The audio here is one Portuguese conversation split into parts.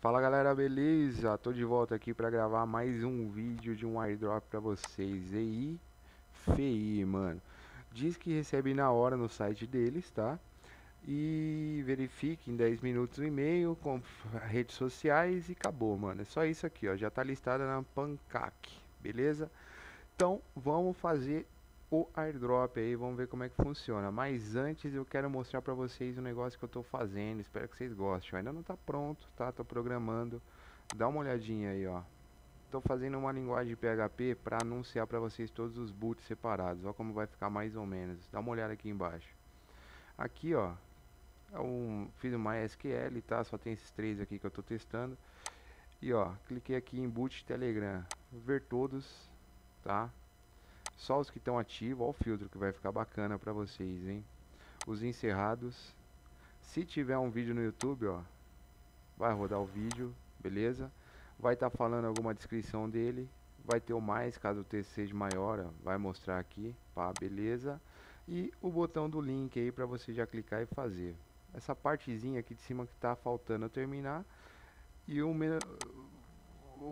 Fala galera, beleza? Tô de volta aqui para gravar mais um vídeo de um airdrop para vocês. EIFI, mano, diz que recebe na hora no site deles, tá? E verifique em 10 minutos o e-mail com redes sociais e acabou, mano. É só isso aqui, ó. Já tá listada na Pancake, beleza? Então vamos fazer o airdrop aí, vamos ver como é que funciona. Mas antes eu quero mostrar pra vocês um negócio que eu tô fazendo, espero que vocês gostem. Ainda não tá pronto, tá? Tô programando, dá uma olhadinha aí, ó. Tô fazendo uma linguagem de PHP pra anunciar pra vocês todos os boots separados, ó, como vai ficar mais ou menos. Dá uma olhada aqui embaixo. Aqui, ó, fiz o MySQL, tá? Só tem esses três aqui que eu tô testando. E ó, cliquei aqui em boot Telegram, ver todos, tá? Só os que estão ativos, ó, o filtro que vai ficar bacana pra vocês, hein? Os encerrados. Se tiver um vídeo no YouTube, ó, vai rodar o vídeo, beleza? Vai estar falando alguma descrição dele. Vai ter o mais, caso o texto seja maior, ó, vai mostrar aqui, pá, beleza? E o botão do link aí pra você já clicar e fazer. Essa partezinha aqui de cima que tá faltando eu terminar. E o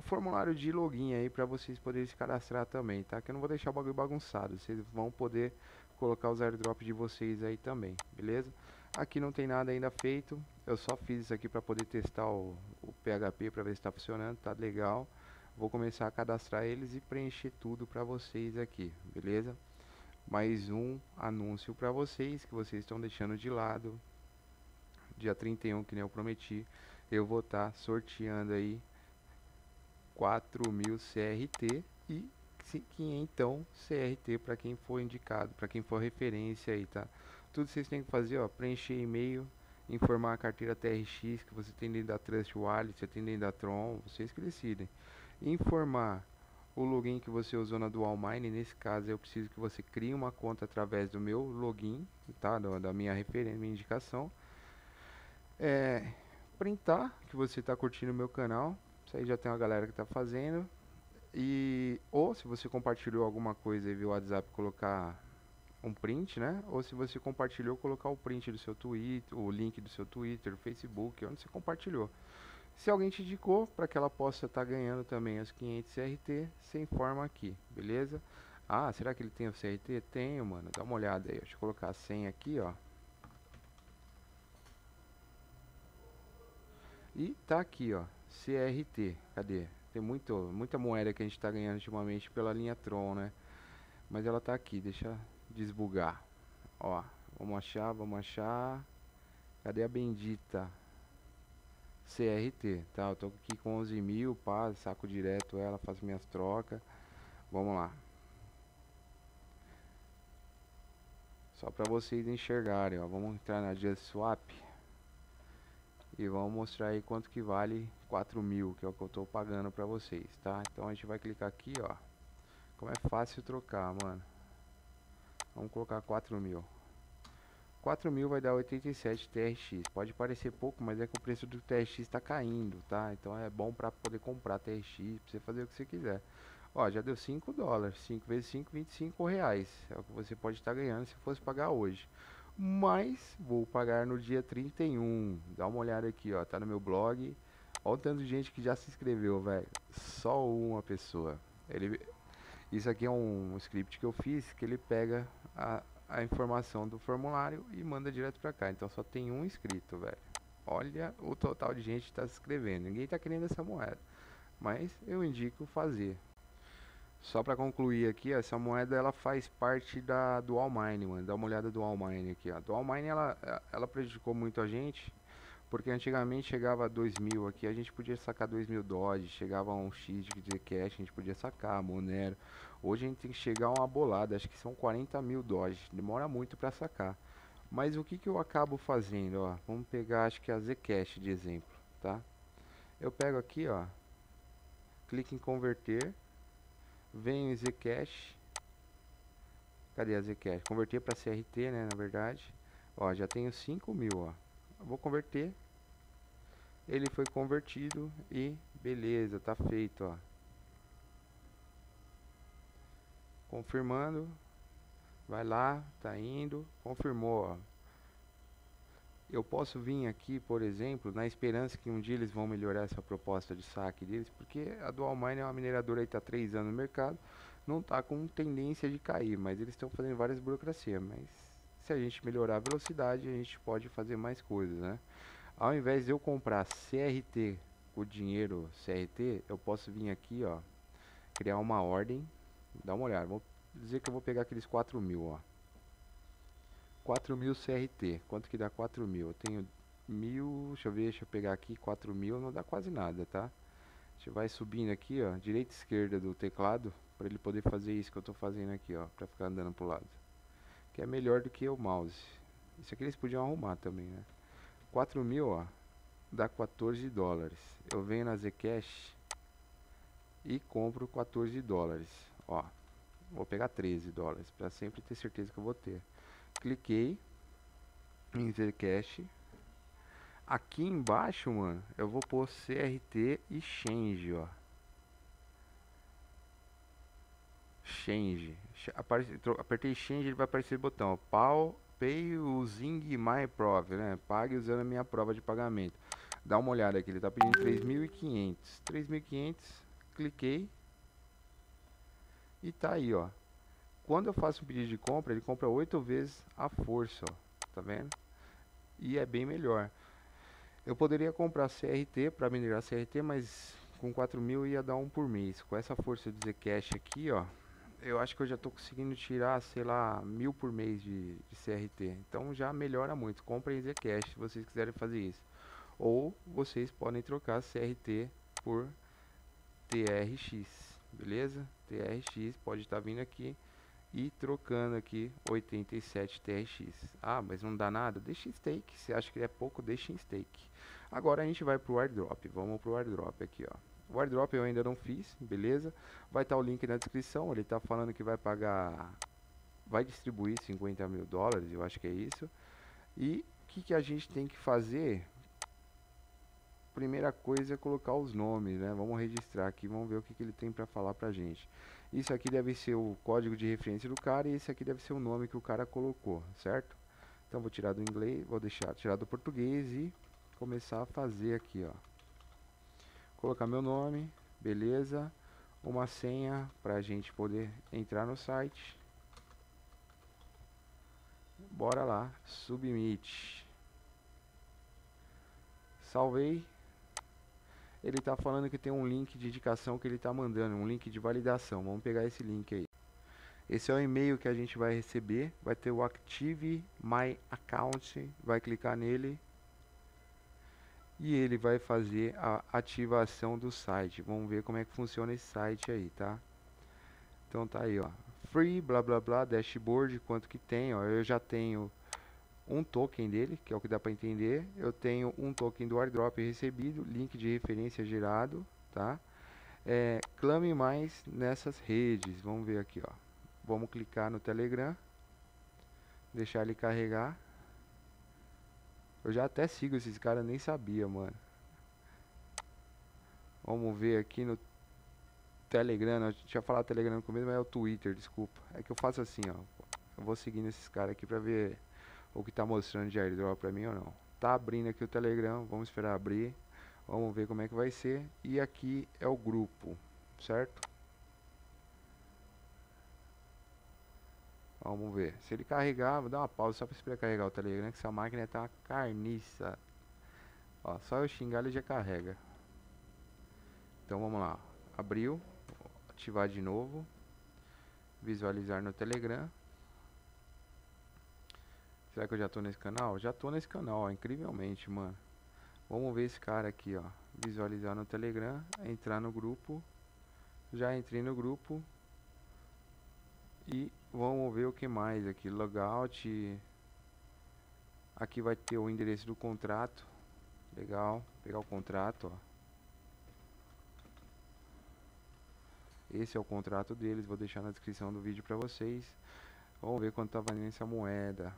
formulário de login aí para vocês poderem se cadastrar também, tá? Que eu não vou deixar o bagulho bagunçado, vocês vão poder colocar os airdrops de vocês aí também, beleza? Aqui não tem nada ainda feito, eu só fiz isso aqui para poder testar o PHP para ver se está funcionando, tá legal. Vou começar a cadastrar eles e preencher tudo para vocês aqui, beleza? Mais um anúncio para vocês que vocês estão deixando de lado. Dia 31, que nem eu prometi, eu vou estar sorteando aí 4.000 CRT e 500 CRT para quem for indicado, para quem for referência aí, tá? Tudo vocês têm que fazer, ó, preencher e-mail, informar a carteira TRX que você tem dentro da Trust Wallet, você tem dentro da Tron, vocês que decidem. Informar o login que você usou na Dualmine, nesse caso eu preciso que você crie uma conta através do meu login, tá? Da minha referência, minha indicação. Printar que você está curtindo o meu canal. Isso aí já tem uma galera que tá fazendo. E ou se você compartilhou alguma coisa e viu o WhatsApp, colocar um print, né? Ou se você compartilhou, colocar o print do seu Twitter, o link do seu Twitter, Facebook, onde você compartilhou. Se alguém te indicou, para que ela possa estar ganhando também as 500 CRT, você informa aqui, beleza? Ah, será que ele tem o CRT? Tenho, mano. Dá uma olhada aí. Deixa eu colocar a senha aqui, ó. E tá aqui, ó, CRT, cadê? Tem muita moeda que a gente tá ganhando ultimamente pela linha Tron, né? Mas ela tá aqui, deixa desbugar. Ó, vamos achar. Cadê a bendita CRT, tá? Eu tô aqui com 11 mil, pá, saco direto ela, faço minhas trocas. Vamos lá. Só pra vocês enxergarem, ó, vamos entrar na JustSwap. E vamos mostrar aí quanto que vale 4.000, que é o que eu estou pagando para vocês, tá? Então a gente vai clicar aqui, ó. Como é fácil trocar, mano. Vamos colocar 4.000. 4.000 vai dar 87 TRX. Pode parecer pouco, mas é que o preço do TRX está caindo, tá? Então é bom para poder comprar TRX, para você fazer o que você quiser. Ó, já deu $5. 5 vezes 5, R$25. É o que você pode estar ganhando se fosse pagar hoje. Mas vou pagar no dia 31. Dá uma olhada aqui, ó, tá no meu blog. Olha o tanto de gente que já se inscreveu, velho. Só uma pessoa. Isso aqui é um script que eu fiz, que ele pega a informação do formulário e manda direto pra cá. Então só tem um inscrito, velho. Olha o total de gente que tá se inscrevendo. Ninguém tá querendo essa moeda, mas eu indico fazer. Só para concluir aqui, ó, essa moeda ela faz parte da Dualmine, mano. Dá uma olhada do Dualmine aqui, ó. Dualmine ela prejudicou muito a gente, porque antigamente chegava a 2.000 aqui, a gente podia sacar 2.000 Doge, chegava a um X de Zcash, a gente podia sacar Monero. Hoje a gente tem que chegar a uma bolada, acho que são 40.000 Doge, demora muito para sacar. Mas o que eu acabo fazendo, ó? Vamos pegar, acho que a Zcash de exemplo, tá? Eu pego aqui, ó, clico em converter. Venho em Zcash. Cadê a Zcash? Converter para CRT, né? Na verdade, ó, já tenho 5.000, ó. Eu vou converter. Ele foi convertido e beleza, tá feito, ó. Confirmando. Vai lá, tá indo. Confirmou, ó. Eu posso vir aqui, por exemplo, na esperança que um dia eles vão melhorar essa proposta de saque deles, porque a Dualmine é uma mineradora aí, está 3 anos no mercado, não está com tendência de cair, mas eles estão fazendo várias burocracias. Mas se a gente melhorar a velocidade, a gente pode fazer mais coisas, né? Ao invés de eu comprar CRT, o dinheiro CRT, eu posso vir aqui, ó, criar uma ordem, dá uma olhada, vou dizer que eu vou pegar aqueles 4.000, ó. 4.000 CRT, quanto que dá 4.000? Eu tenho 1.000, deixa eu pegar aqui, 4.000 não dá quase nada, tá? A gente vai subindo aqui, ó, direita e esquerda do teclado, para ele poder fazer isso que eu tô fazendo aqui, ó, para ficar andando pro lado. Que é melhor do que o mouse. Isso aqui eles podiam arrumar também, né? 4.000, ó, dá 14 dólares. Eu venho na Zcash e compro 14 dólares, ó. Vou pegar 13 dólares, para sempre ter certeza que eu vou ter. Cliquei em Zcash. Aqui embaixo, mano, eu vou pôr CRT e Change, ó. Change. Apertei Change, ele vai aparecer o botão, ó. Pay using my proof, né? Pague usando a minha prova de pagamento. Dá uma olhada aqui, ele tá pedindo 3.500. 3.500, cliquei. E tá aí, ó. Quando eu faço um pedido de compra, ele compra 8 vezes a força, ó, tá vendo? E é bem melhor. Eu poderia comprar CRT para minerar CRT, mas com 4.000 ia dar 1 por mês. Com essa força de Zcash aqui, ó, eu acho que eu já estou conseguindo tirar, sei lá, 1.000 por mês de CRT. Então já melhora muito. Comprem Zcash se vocês quiserem fazer isso. Ou vocês podem trocar CRT por TRX, beleza? TRX pode estar vindo aqui e trocando aqui 87 TRX. Ah, mas não dá nada? Deixa em stake. Se acha que é pouco, deixa em stake. Agora a gente vai pro airdrop. Vamos pro airdrop aqui, ó. O airdrop eu ainda não fiz, beleza? Vai estar o link na descrição. Ele tá falando que vai pagar... vai distribuir 50 mil dólares, eu acho que é isso. E o que a gente tem que fazer? Primeira coisa é colocar os nomes, né? Vamos registrar aqui, vamos ver o que ele tem para falar pra gente. Isso aqui deve ser o código de referência do cara e esse aqui deve ser o nome que o cara colocou, certo? Então vou tirar do inglês, vou deixar tirar do português e começar a fazer aqui, ó. Colocar meu nome, beleza? Uma senha pra gente poder entrar no site. Bora lá, submit. Salvei. Ele tá falando que tem um link de indicação que ele tá mandando, um link de validação. Vamos pegar esse link aí. Esse é o e-mail que a gente vai receber. Vai ter o Active My Account. Vai clicar nele. E ele vai fazer a ativação do site. Vamos ver como é que funciona esse site aí, tá? Então tá aí, ó. Free, blá blá blá, dashboard, quanto que tem, ó. Eu já tenho um token dele, que é o que dá para entender. Eu tenho um token do airdrop recebido, link de referência gerado, tá? Clame mais nessas redes. Vamos ver aqui, ó. Vamos clicar no Telegram, deixar ele carregar. Eu já até sigo esses caras, nem sabia, mano. Vamos ver aqui no Telegram. Eu tinha falado Telegram no começo, mas é o Twitter, desculpa. É que eu faço assim, ó. Eu vou seguindo esses caras aqui para ver o que tá mostrando de airdrop pra mim ou não. Tá abrindo aqui o Telegram, vamos esperar abrir. Vamos ver como é que vai ser. E aqui é o grupo, certo? Vamos ver. Se ele carregar, vou dar uma pausa só pra esperar carregar o Telegram, que essa máquina tá uma carniça. Ó, só eu xingar ele já carrega. Então vamos lá. Abriu. Vou ativar de novo. Visualizar no Telegram. Será que eu já tô nesse canal? Já tô nesse canal, ó, incrivelmente, mano. Vamos ver esse cara aqui, ó. Visualizar no Telegram, entrar no grupo. Já entrei no grupo. E vamos ver o que mais aqui. Logout. Aqui vai ter o endereço do contrato. Legal. Pegar o contrato, ó. Esse é o contrato deles. Vou deixar na descrição do vídeo pra vocês. Vamos ver quanto tá valendo essa moeda.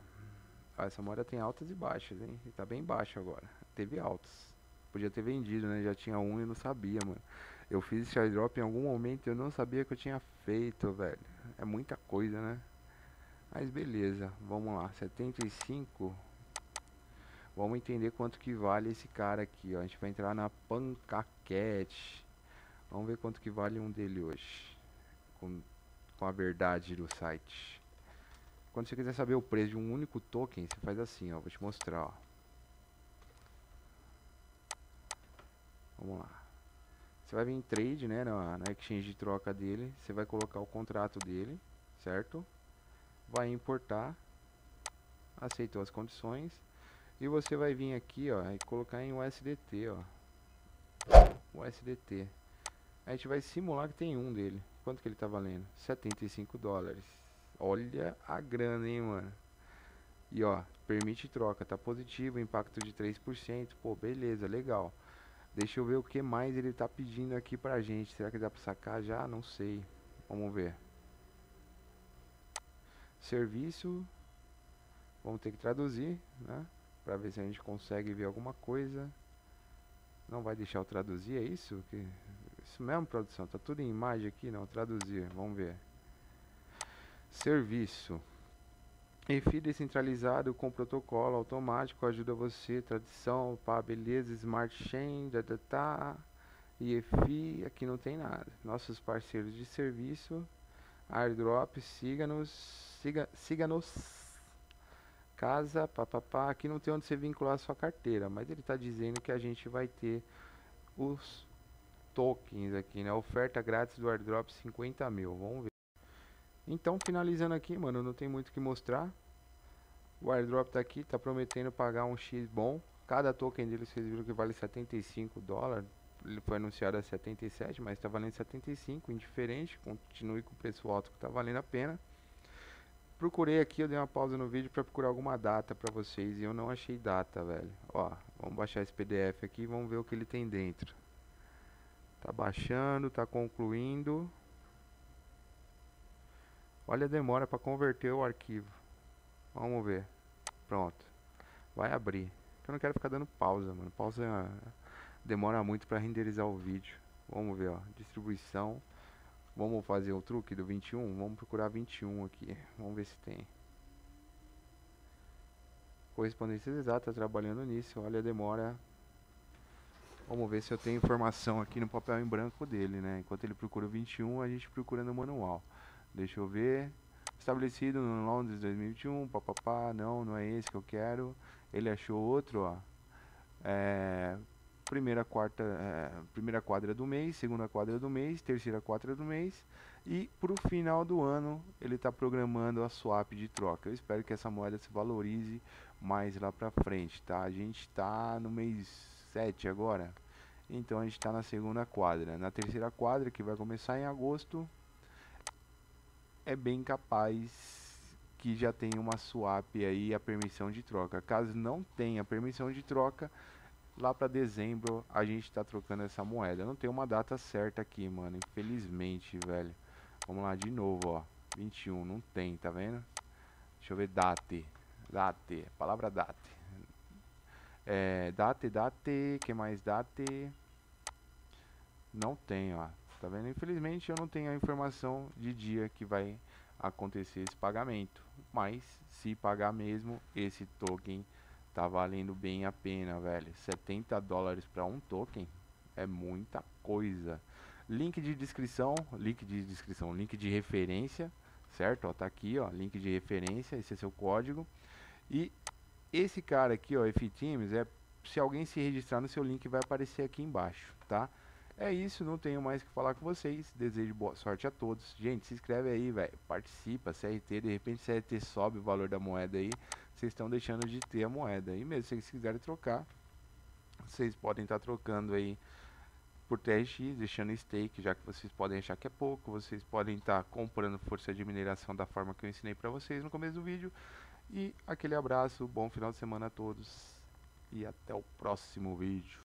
Essa moeda tem altas e baixas, hein? Tá bem baixo agora. Teve altas. Podia ter vendido, né? Já tinha um e não sabia, mano. Eu fiz esse airdrop em algum momento e eu não sabia que eu tinha feito, velho. É muita coisa, né? Mas beleza. Vamos lá. 75. Vamos entender quanto que vale esse cara aqui, ó. A gente vai entrar na Pancake. Vamos ver quanto que vale um dele hoje, com a verdade do site. Quando você quiser saber o preço de um único token, você faz assim, ó. Vou te mostrar, ó. Vamos lá. Você vai vir em trade, né, na exchange de troca dele. Você vai colocar o contrato dele, certo? Vai importar. Aceitou as condições. E você vai vir aqui, ó, e colocar em USDT, ó. USDT. A gente vai simular que tem um dele. Quanto que ele tá valendo? 75 dólares. Olha a grana, hein, mano. E, ó, permite troca. Tá positivo, impacto de 3%. Pô, beleza, legal. Deixa eu ver o que mais ele tá pedindo aqui pra gente. Será que dá pra sacar já? Não sei. Vamos ver. Serviço. Vamos ter que traduzir, né? Pra ver se a gente consegue ver alguma coisa. Não vai deixar eu traduzir, é isso? Isso mesmo, produção? Tá tudo em imagem aqui? Não, traduzir. Vamos ver. Serviço. EIFI descentralizado com protocolo automático ajuda você, tradição, pá, beleza, smart chain, e EIFI, aqui não tem nada. Nossos parceiros de serviço, airdrop, siga-nos, casa, papapá, aqui não tem onde você vincular a sua carteira, mas ele está dizendo que a gente vai ter os tokens aqui, né, oferta grátis do airdrop 50 mil, vamos ver. Então, finalizando aqui, mano, não tem muito o que mostrar. O airdrop tá aqui, tá prometendo pagar um X bom. Cada token dele, vocês viram que vale 75 dólares. Ele foi anunciado a 77, mas tá valendo 75, indiferente. Continue com o preço alto que tá valendo a pena. Procurei aqui, eu dei uma pausa no vídeo pra procurar alguma data pra vocês. E eu não achei data, velho. Ó, vamos baixar esse PDF aqui e vamos ver o que ele tem dentro. Tá baixando, tá concluindo. Olha a demora para converter o arquivo. Vamos ver. Pronto. Vai abrir. Eu não quero ficar dando pausa, mano. Pausa demora muito para renderizar o vídeo. Vamos ver, ó. Distribuição. Vamos fazer o truque do 21. Vamos procurar 21 aqui. Vamos ver se tem. Correspondências exatas. Trabalhando nisso. Olha a demora. Vamos ver se eu tenho informação aqui no papel em branco dele, né? Enquanto ele procura o 21, a gente procura no manual. Deixa eu ver. Estabelecido no Londres 2021. Papapá. Não, não é esse que eu quero. Ele achou outro, ó. Primeira quadra do mês, segunda quadra do mês, terceira quadra do mês. E pro final do ano ele tá programando a swap de troca. Eu espero que essa moeda se valorize mais lá pra frente, tá? A gente tá no mês 7 agora. Então a gente tá na segunda quadra. Na terceira quadra, que vai começar em agosto, é bem capaz que já tenha uma swap aí, a permissão de troca. Caso não tenha permissão de troca, lá para dezembro a gente tá trocando essa moeda. Não tem uma data certa aqui, mano, infelizmente, velho. Vamos lá de novo, ó. 21, não tem, tá vendo? Deixa eu ver, date. Date, palavra date. Date, que mais date? Não tem, ó. Tá vendo? Infelizmente eu não tenho a informação de dia que vai acontecer esse pagamento, mas se pagar mesmo, esse token tá valendo bem a pena, velho. 70 dólares para um token é muita coisa. Link de descrição, link de referência, certo? Ó, tá aqui, ó, link de referência, esse é seu código. E esse cara aqui, ó, EIFI Teams, se alguém se registrar no seu link, vai aparecer aqui embaixo, tá? É isso, não tenho mais o que falar com vocês. Desejo boa sorte a todos. Gente, se inscreve aí, velho. Participa, CRT, de repente CRT sobe o valor da moeda aí. Vocês estão deixando de ter a moeda. E mesmo se vocês quiserem trocar, vocês podem estar trocando aí por TRX, deixando stake, já que vocês podem achar que é pouco. Vocês podem estar comprando força de mineração da forma que eu ensinei pra vocês no começo do vídeo. E aquele abraço, bom final de semana a todos. E até o próximo vídeo.